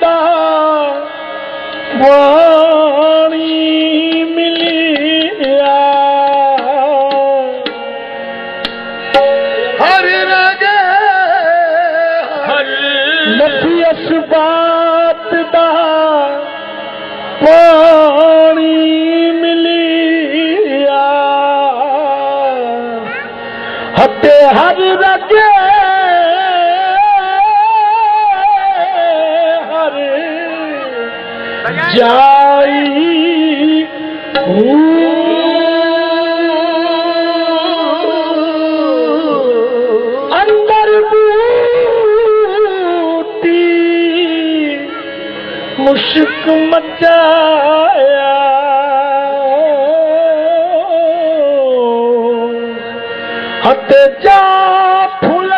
पता वाणी मिलिया हर रगे हर नथी असबात दा वाणी मिलिया हते हर रगे जाई अंदर बूटी मुश्क मचाया हट जा फूल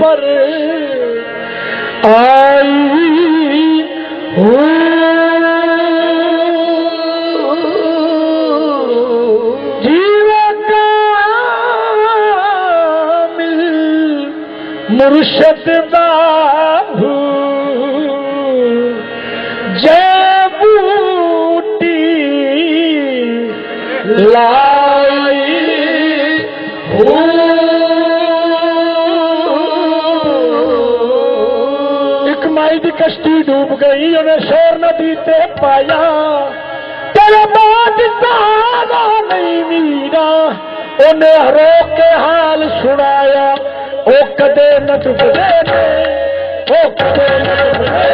पर आई हो जीव कामिल मुर्शद बाहू जय बूटी लाई हो कश्ती डूब गई उन्हें शोर नदी ते पाया तेरे बाद सहारा नहीं मीरा उन्हें रो के हाल सुनाया ओ कदे न चुपदे ने ओ कदे न चुपदे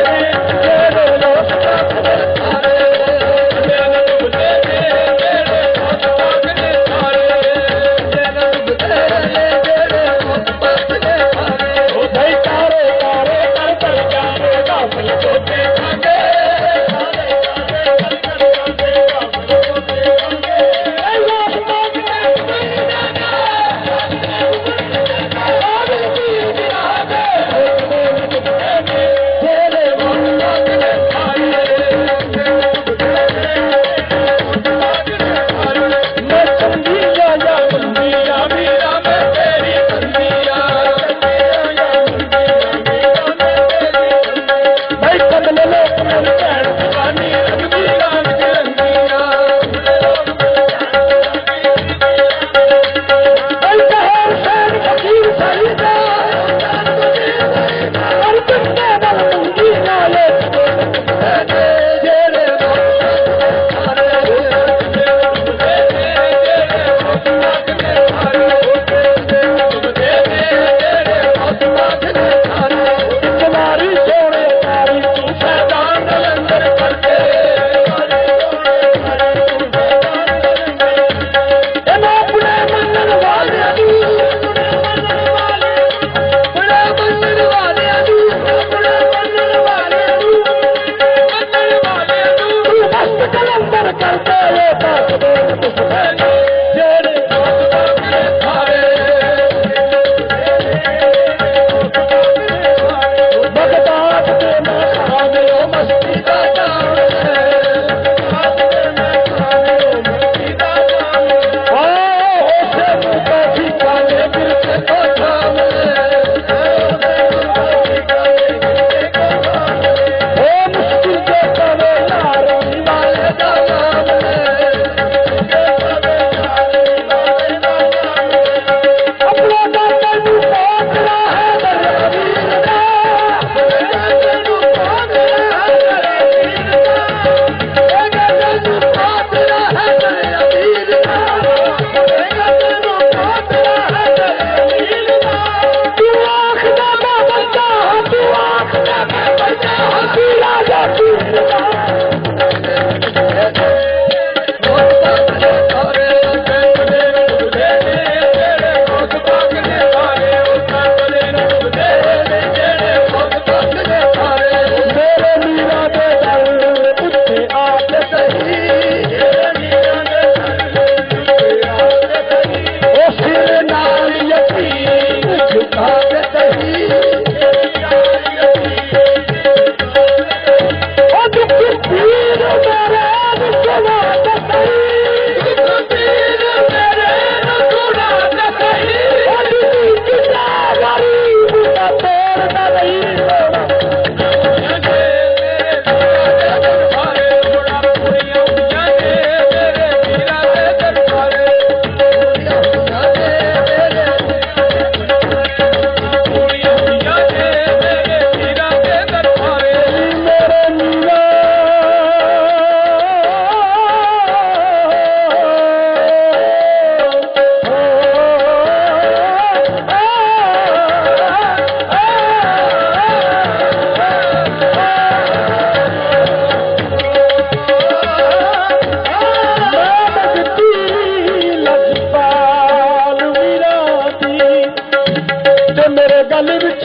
गल विच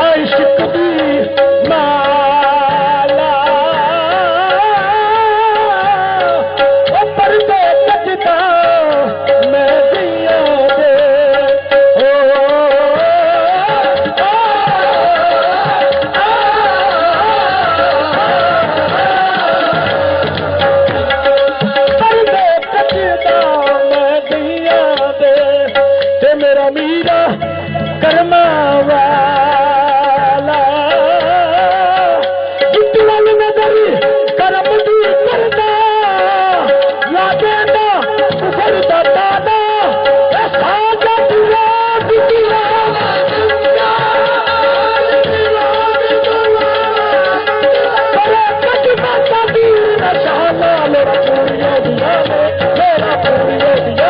आशिक दी माला परदे कटदा मैं दिया दे परदे कटदा मैं दिया दे ते मेरा मीरा कर्मा वाला जितवल नजर करम दी करदा या देना कुफर दा दादा सादा दिया दिया पर कट माता दी नशाना मेरा पूरिया दिया मेरा पूरिया दिया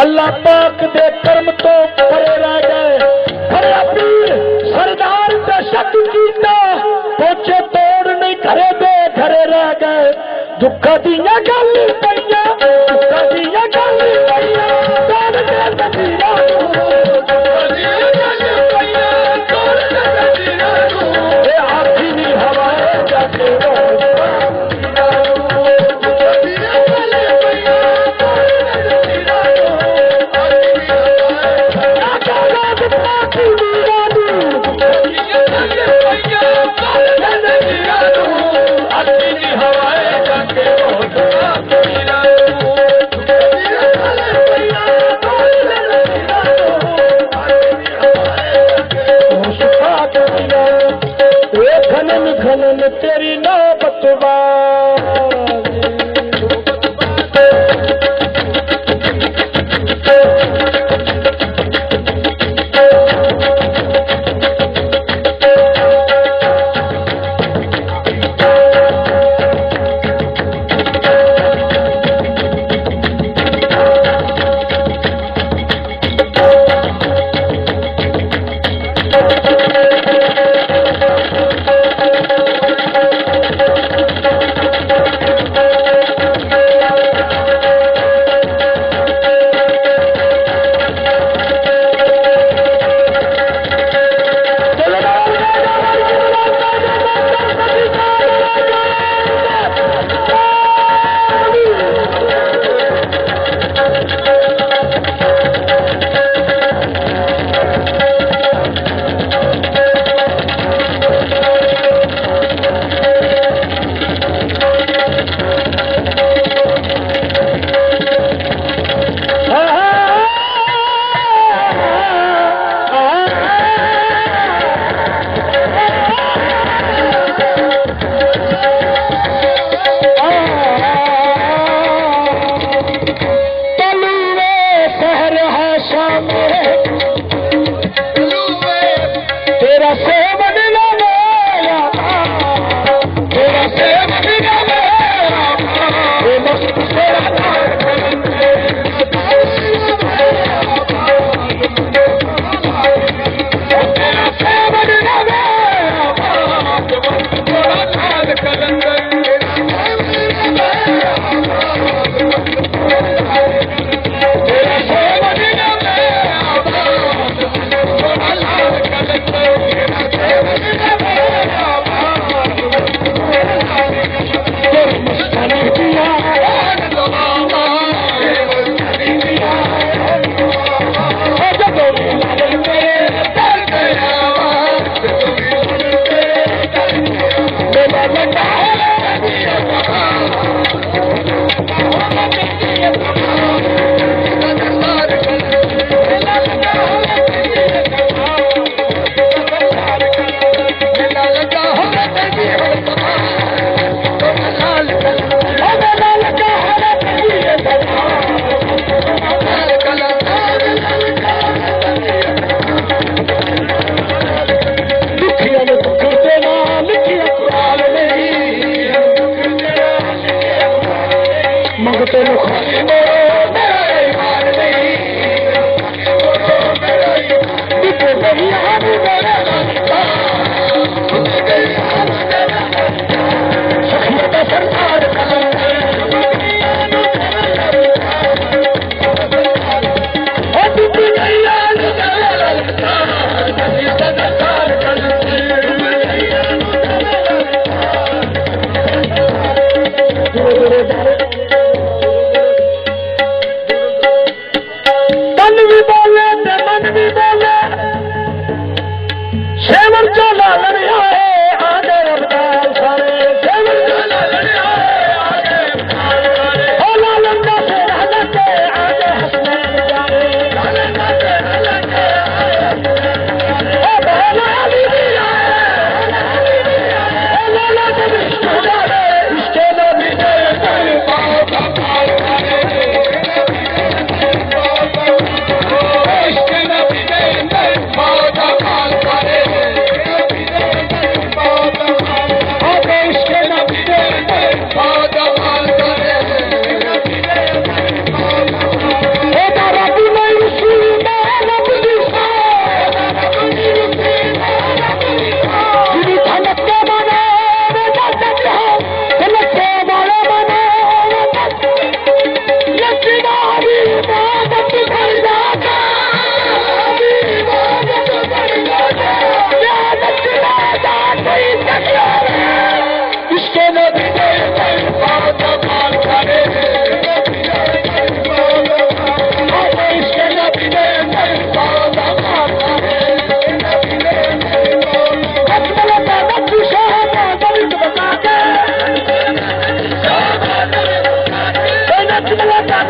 अल्लाह पाक दे कर्म तो परे रह गए खरे पीर सरदार ते शक कीता पोचे तोड़ नहीं घरे दे घरे रह गए दुखा दिया गल पैया दुखा दिया गल पैया तोड़ दे तजीरा दुखा दिया गल पैया तोड़ दे तजीरा ए आखी नी हवाए जाके तेरी ना बतवा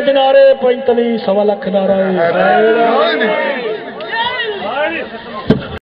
पंज नारे पंजतली सवा लख नारा।